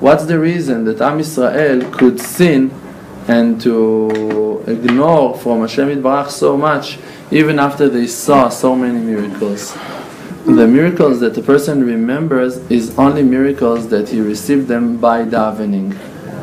What's the reason that Am Yisrael could sin and to ignore from Hashem Yitbarach so much, even after they saw so many miracles? The miracles that a person remembers is only miracles that he received them by davening.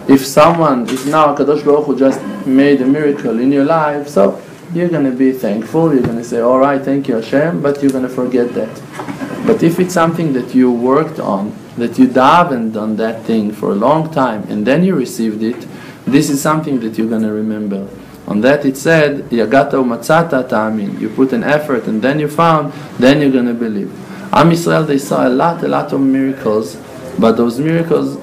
If now HaKadosh Baruch Hu just made a miracle in your life, so you're going to be thankful, you're going to say, alright, thank you Hashem, but you're going to forget that. But if it's something that you worked on, that you davened on that thing for a long time, and then you received it, this is something that you're going to remember. On that it said, Yagata Umatzata Ta'amin. You put an effort and then you found, then you're going to believe. Am Yisrael, they saw a lot of miracles, but those miracles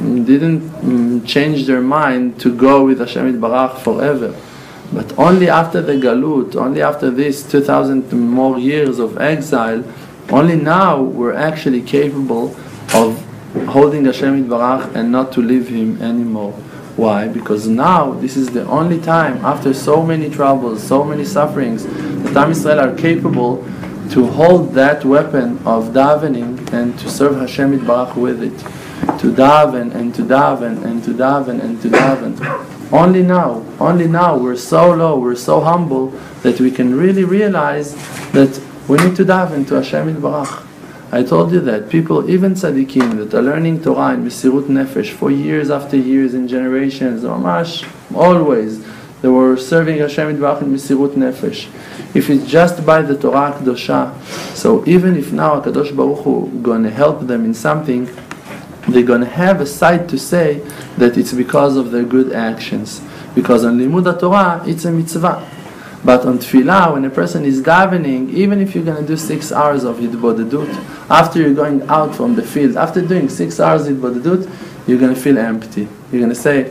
didn't change their mind to go with Hashem Yitbarach forever. But only after the Galut, only after these 2,000 more years of exile, only now we're actually capable of holding Hashem Yitbarach and not to leave Him anymore. Why? Because now this is the only time, after so many troubles, so many sufferings, that Am Yisrael are capable to hold that weapon of davening and to serve Hashem Yitbarach with it. To daven and to daven and to daven and to daven. Only now we're so low, we're so humble that we can really realize that we need to daven to Hashem Yitbarach. I told you that people, even tzaddikim, that are learning Torah in Misirut Nefesh for years after years and generations, mamash, always, they were serving Hashem Yitbarach in Misirut Nefesh. If it's just by the Torah HaKadoshah, so even if now HaKadosh Baruch Hu is going to help them in something, they're going to have a side to say that it's because of their good actions. Because on Limud HaTorah, it's a mitzvah. But on Tfilah, when a person is davening, even if you're going to do 6 hours of Hitbodedut, after you're going out from the field, after doing 6 hours Hitbodedut, you're going to feel empty. You're going to say,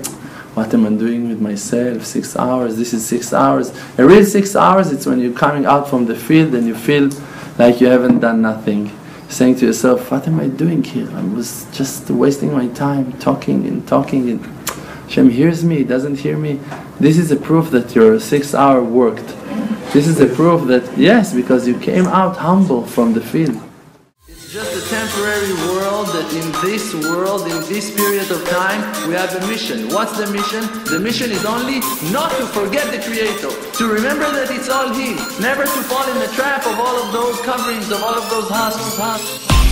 what am I doing with myself? 6 hours, this is 6 hours. A real 6 hours, it's when you're coming out from the field and you feel like you haven't done nothing. Saying to yourself, what am I doing here? I was just wasting my time talking and talking and Hashem hears me, doesn't hear me. This is a proof that your 6 hour worked. This is a proof that, yes, because you came out humble from the field. It's just a temporary world, that in this world, in this period of time, we have a mission. What's the mission? The mission is only not to forget the Creator, to remember that it's all Him, never to fall in the trap of all of those coverings, of all of those husks.